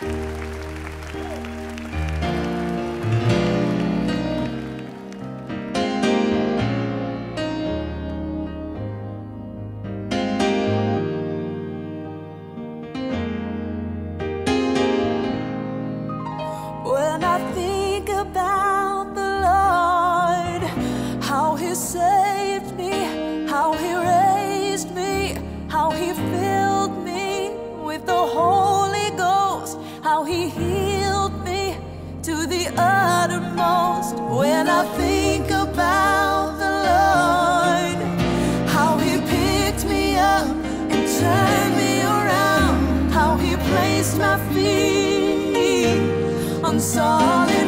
When I think about the Lord, how He saved me, how He raised me, how He filled me with the Holy Ghost, how He healed me to the uttermost. When I think about the Lord, how He picked me up and turned me around, how He placed my feet on solid